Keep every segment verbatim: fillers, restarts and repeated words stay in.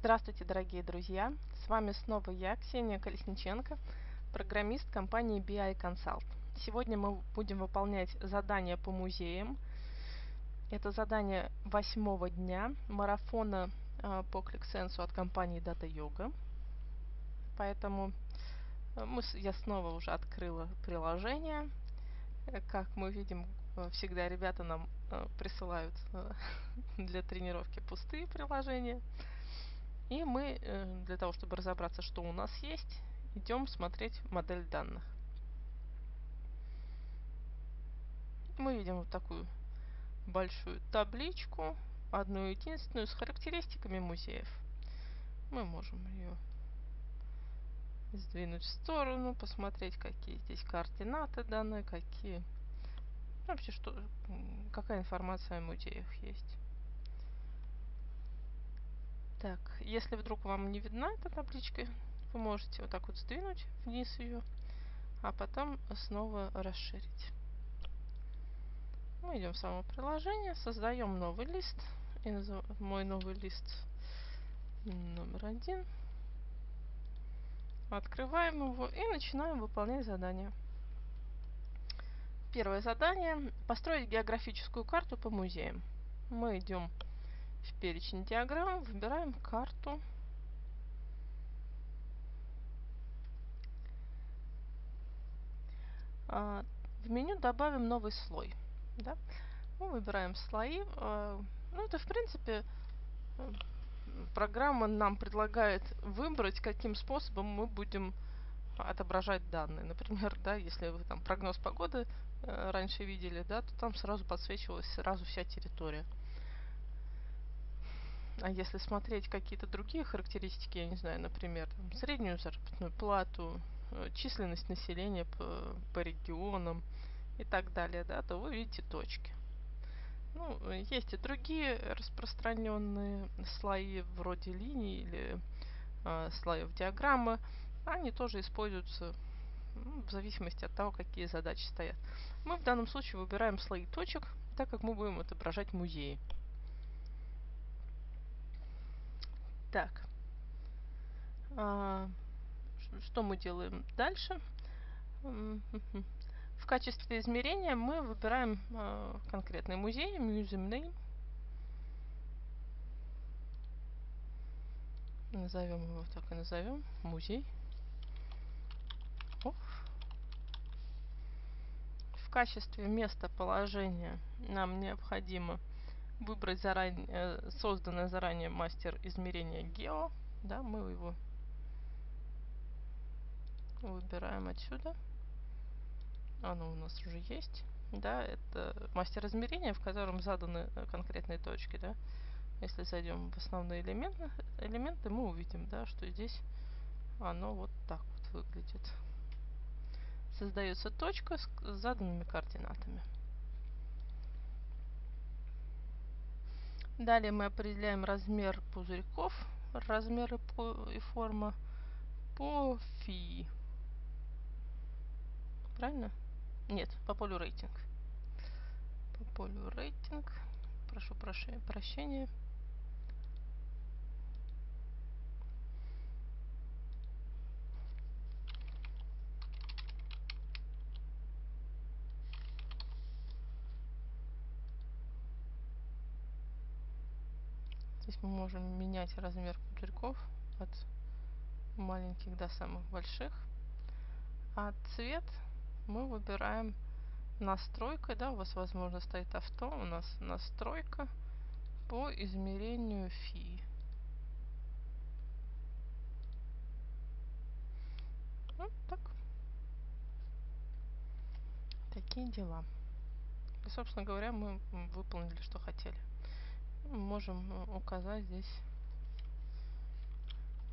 Здравствуйте, дорогие друзья! С вами снова я, Ксения Колесниченко, программист компании би ай консалт. Сегодня мы будем выполнять задания по музеям. Это задание восьмого дня марафона по Qlik Sense от компании Data Yoga. Поэтому мы, я снова уже открыла приложение. Как мы видим, всегда ребята нам присылают для тренировки пустые приложения. И мы, для того, чтобы разобраться, что у нас есть, идем смотреть модель данных. Мы видим вот такую большую табличку, одну единственную, с характеристиками музеев. Мы можем ее сдвинуть в сторону, посмотреть, какие здесь координаты данные, какие, ну, вообще, что, какая информация о музеях есть. Так, если вдруг вам не видна эта табличка, вы можете вот так вот сдвинуть вниз ее, а потом снова расширить. Мы идем в само приложение, создаем новый лист. И назов... Мой новый лист номер один. Открываем его и начинаем выполнять задание. Первое задание – построить географическую карту по музеям. Мы идем в перечень диаграмм, выбираем карту. В меню добавим новый слой. Да? Мы выбираем слои. Ну, это, в принципе, программа нам предлагает выбрать, каким способом мы будем отображать данные. Например, да, если вы там прогноз погоды раньше видели, да, то там сразу подсвечивалась сразу вся территория. А если смотреть какие-то другие характеристики, я не знаю, например, там, среднюю заработную плату, численность населения по, по регионам и так далее, да, то вы видите точки. Ну, есть и другие распространенные слои вроде линий или э, слоев диаграммы. Они тоже используются, ну, в зависимости от того, какие задачи стоят. Мы в данном случае выбираем слои точек, так как мы будем отображать музеи. Так, что мы делаем дальше? В качестве измерения мы выбираем конкретный музей, MuseumName. Назовем его, так и назовем, музей. В качестве местоположения нам необходимо выбрать заранее, созданный заранее мастер измерения Geo. Да, мы его выбираем отсюда. Оно у нас уже есть. Да, это мастер измерения, в котором заданы конкретные точки. Да. Если зайдем в основные элементы, элементы мы увидим, да, что здесь оно вот так вот выглядит. Создается точка с заданными координатами. Далее мы определяем размер пузырьков, размеры и форма по фи. Правильно? Нет, по полю рейтинг. По полю рейтинг. Прошу прощения. Здесь мы можем менять размер пузырьков от маленьких до самых больших. А цвет мы выбираем настройкой. Да, у вас, возможно, стоит авто. У нас настройка по измерению фи. Вот так. Такие дела. И, собственно говоря, мы выполнили, что хотели. Можем указать здесь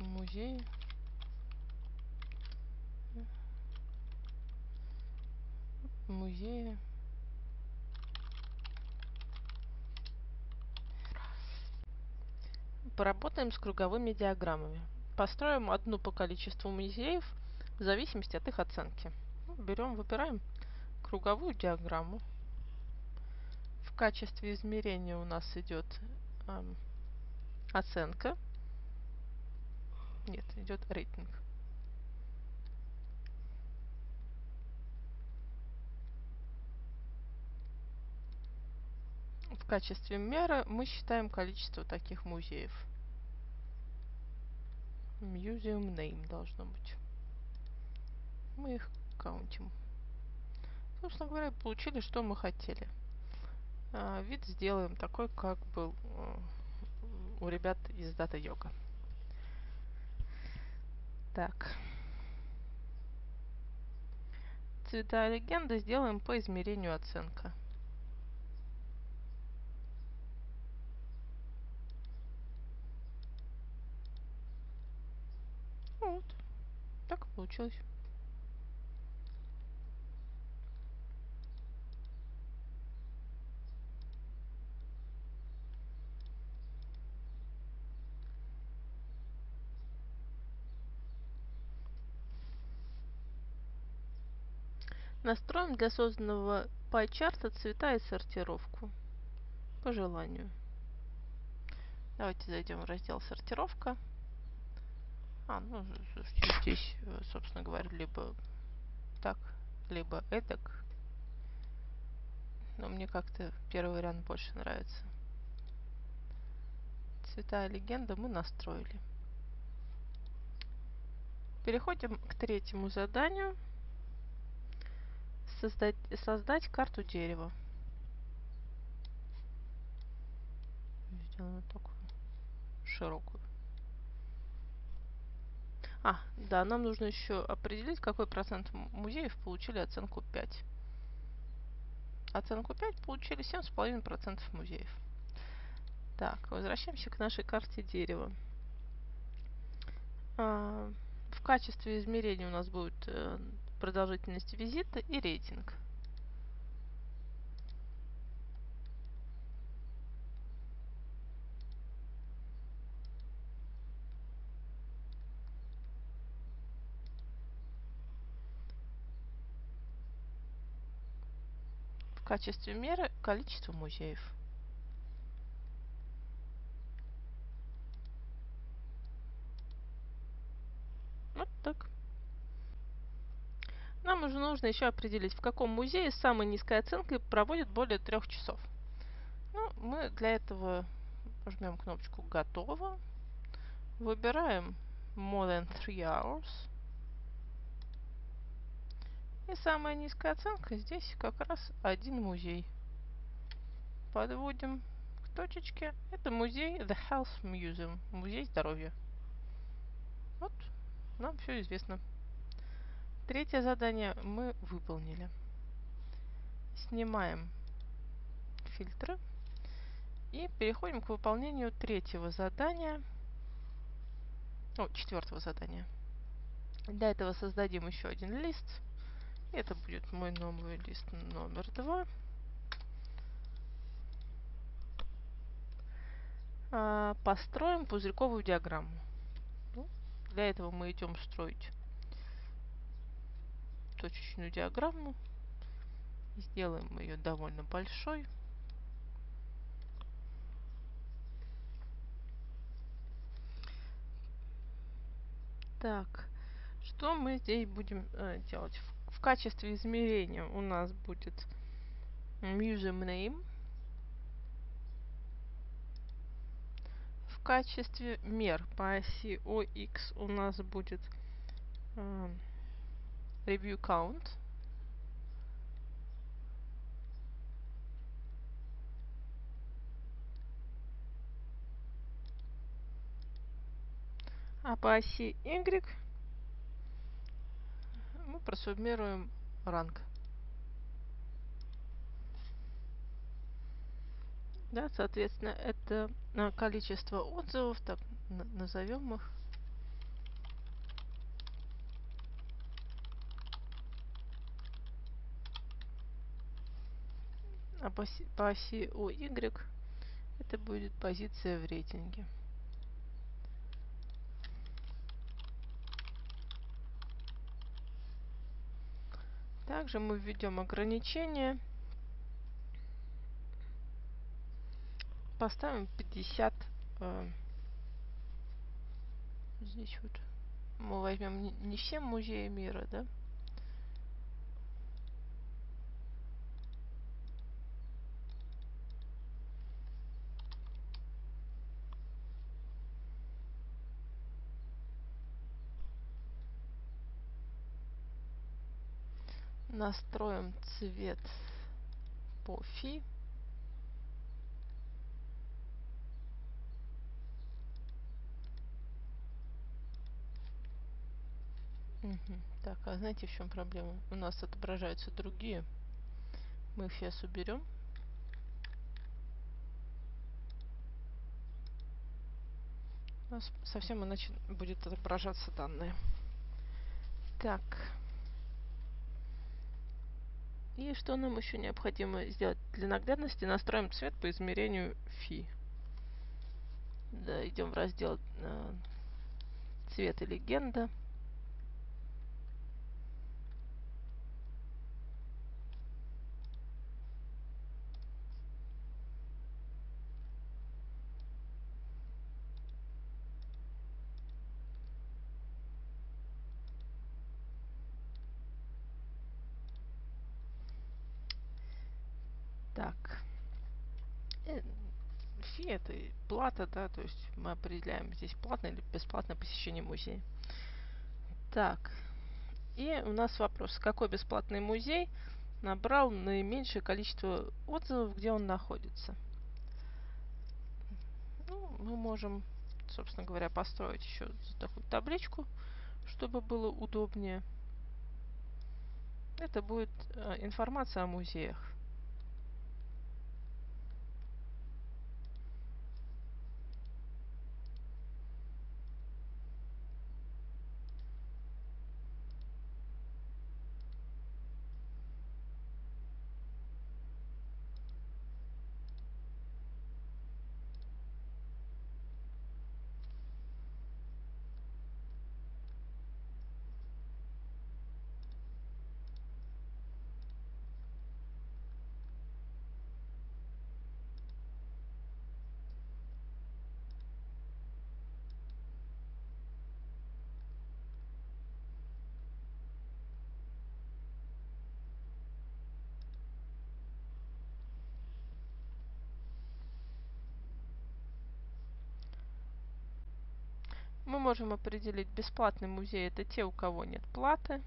музей музея поработаем с круговыми диаграммами, построим одну по количеству музеев в зависимости от их оценки. Берем, выбираем круговую диаграмму. В качестве измерения у нас идет э, оценка. Нет, идет рейтинг. В качестве меры мы считаем количество таких музеев. MuseumName должно быть. Мы их каунтим. Собственно говоря, получили, что мы хотели. А, вид сделаем такой, как был у ребят из Data Yoga. Так. Цвета легенды сделаем по измерению оценка. Вот. Так получилось. Настроим для созданного пай-чарта цвета и сортировку по желанию. Давайте зайдем в раздел «Сортировка». А, ну, слушайте, здесь, собственно говоря, либо так, либо эдак. Но мне как-то первый вариант больше нравится. Цвета и легенды мы настроили. Переходим к третьему заданию. Создать, создать карту дерева. Сделаем такую широкую. А, да, нам нужно еще определить, какой процент музеев получили оценку пять. Оценку пять получили семь с половиной процентов музеев. Так, возвращаемся к нашей карте дерева. А, в качестве измерения у нас будет продолжительность визита и рейтинг. В качестве меры количество музеев. Вот так. Нам уже нужно еще определить, в каком музее с самой низкой оценкой проводят более трех часов. Ну, мы для этого жмем кнопочку «Готово». Выбираем «More than three hours». И самая низкая оценка здесь как раз один музей. Подводим к точечке. Это музей The Health Museum. Музей здоровья. Вот, нам все известно. Третье задание мы выполнили. Снимаем фильтры и переходим к выполнению третьего задания. О, четвертого задания. Для этого создадим еще один лист. Это будет мой новый лист номер два. А, построим пузырьковую диаграмму. Для этого мы идем строить точечную диаграмму. Сделаем ее довольно большой. Так, что мы здесь будем э, делать? В, в качестве измерения у нас будет MuseumName. В качестве мер по оси ОХ у нас будет э, Review Count. А по оси Y мы просуммируем ранг. Да, соответственно, это количество отзывов, так назовем их. А по оси, по оси ОY это будет позиция в рейтинге. Также мы введем ограничение. Поставим пятьдесят э, Здесь вот мы возьмем не все музеи мира, да? Настроим цвет по фи. Угу. Так, а знаете, в чем проблема? У нас отображаются другие. Мы их сейчас уберем. У нас совсем иначе будет отображаться данные. Так. И что нам еще необходимо сделать? Для наглядности настроим цвет по измерению фи. Да, идем в раздел э, цвет и легенда. Это плата, да, то есть мы определяем здесь платное или бесплатное посещение музея. Так, и у нас вопрос, какой бесплатный музей набрал наименьшее количество отзывов, где он находится. Ну, мы можем, собственно говоря, построить еще такую табличку, чтобы было удобнее. Это будет э, информация о музеях. Мы можем определить бесплатный музей. Это те, у кого нет платы.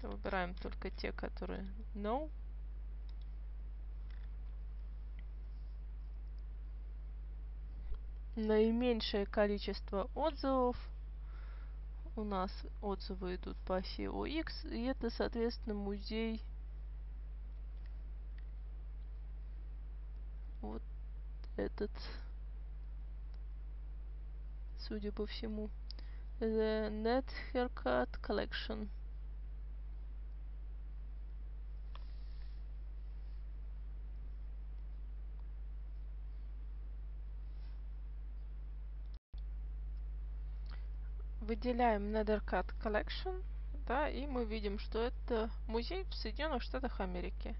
Выбираем только те, которые no. Наименьшее количество отзывов. У нас отзывы идут по оси о икс. И это, соответственно, музей. Вот этот. Судя по всему. The Nethercutt Collection. Выделяем Nethercutt Collection, да, и мы видим, что это музей в Соединенных Штатах Америки.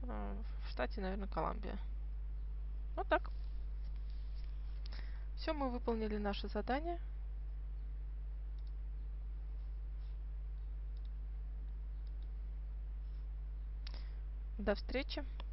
В штате, наверное, Колумбия. Вот так. Все, мы выполнили наше задание. До встречи.